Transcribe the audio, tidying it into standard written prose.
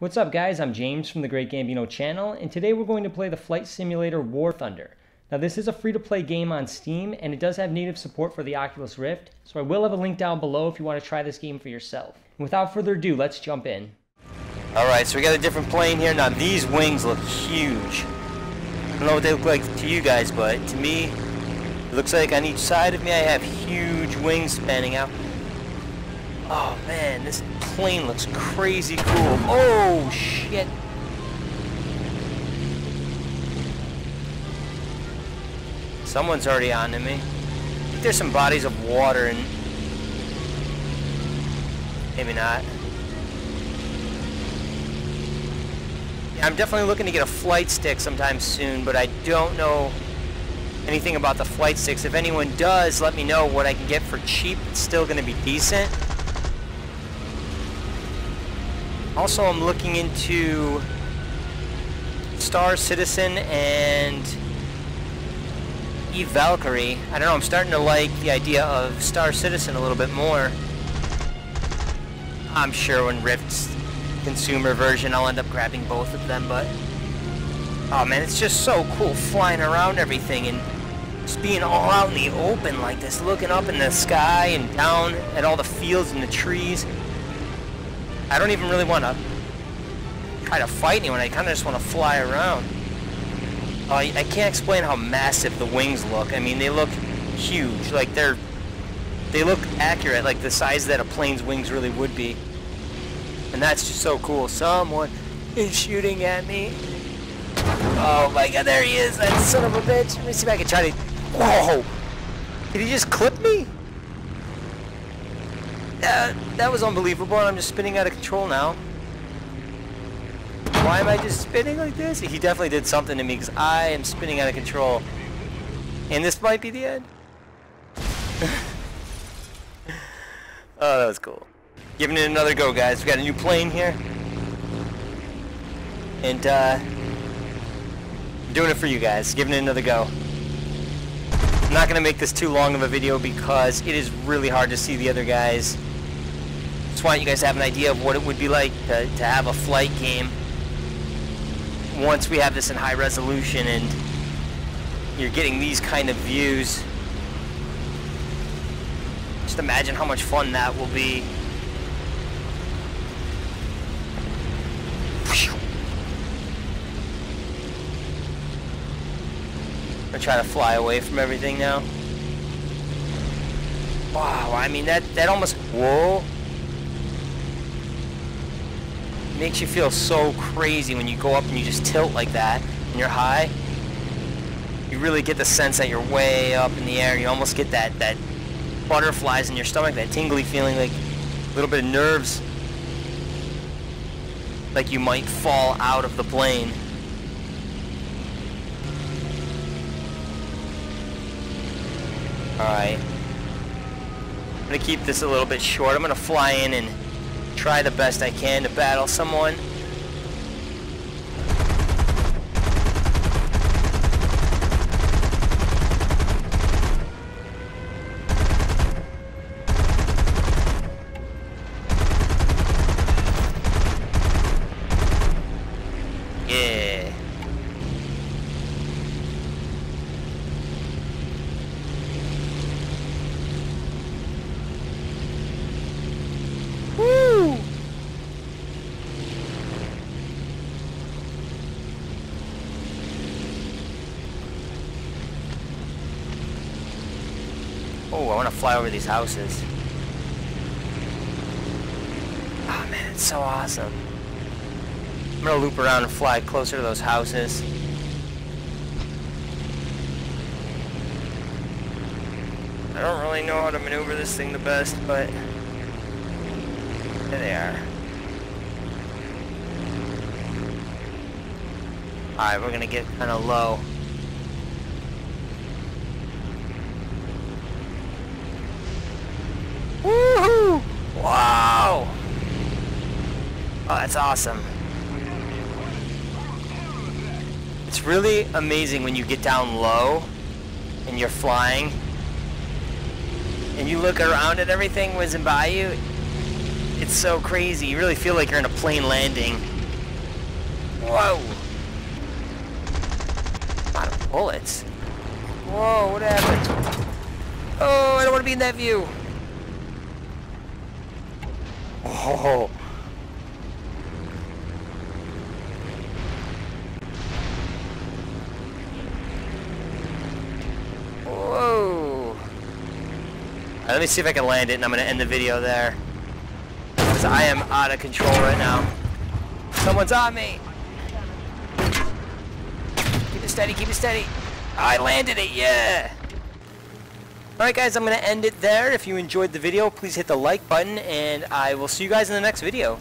What's up guys, I'm James from The Great Gambino channel, and today we're going to play the Flight Simulator War Thunder. Now this is a free-to-play game on Steam, and it does have native support for the Oculus Rift, so I will have a link down below if you want to try this game for yourself. And without further ado, let's jump in. Alright, so we got a different plane here. Now these wings look huge. I don't know what they look like to you guys, but to me, it looks like on each side of me I have huge wings spanning out. Oh man, this plane looks crazy cool. Oh shit! Someone's already on to me. I think there's some bodies of water and maybe not. Yeah, I'm definitely looking to get a flight stick sometime soon, but I don't know anything about the flight sticks. If anyone does, let me know what I can get for cheap. It's still going to be decent. Also, I'm looking into Star Citizen and Eve Valkyrie. I don't know, I'm starting to like the idea of Star Citizen a little bit more. I'm sure when Rift's consumer version, I'll end up grabbing both of them, but... oh man, it's just so cool flying around everything and just being all out in the open like this, looking up in the sky and down at all the fields and the trees. I don't even really want to try to fight anyone, I kind of just want to fly around. I can't explain how massive the wings look. I mean, they look huge, like they look accurate, like the size that a plane's wings really would be. And that's just so cool. Someone is shooting at me. Oh my god, there he is, that son of a bitch. Let me see if I can try to... whoa! Did he just clip me? That was unbelievable, and I'm just spinning out of control now. Why am I just spinning like this? He definitely did something to me, because I am spinning out of control. And this might be the end. Oh, that was cool. Giving it another go, guys. We got a new plane here. And, I'm doing it for you guys. Giving it another go. I'm not going to make this too long of a video, because it is really hard to see the other guys. Just want you guys to have an idea of what it would be like to have a flight game once we have this in high resolution and you're getting these kind of views. Just imagine how much fun that will be. I'm trying to fly away from everything now. Wow, I mean that almost... whoa! Makes you feel so crazy when you go up and you just tilt like that and you're high. You really get the sense that you're way up in the air. You almost get that butterflies in your stomach, that tingly feeling, like a little bit of nerves. Like you might fall out of the plane. Alright. I'm gonna keep this a little bit short. I'm gonna fly in and try the best I can to battle someone. Yeah. Oh, I want to fly over these houses. Oh man, it's so awesome. I'm going to loop around and fly closer to those houses. I don't really know how to maneuver this thing the best, but... there they are. Alright, we're going to get kind of low. Woohoo! Wow! Oh, that's awesome. It's really amazing when you get down low and you're flying and you look around at everything whizzing by you. It's so crazy. You really feel like you're in a plane landing. Whoa! A lot of bullets. Whoa, what happened? Oh, I don't want to be in that view. Oh. Whoa. Let me see if I can land it, and I'm going to end the video there. Because I am out of control right now. Someone's on me. Keep it steady, keep it steady. I landed it, yeah! Alright guys, I'm going to end it there. If you enjoyed the video, please hit the like button, and I will see you guys in the next video.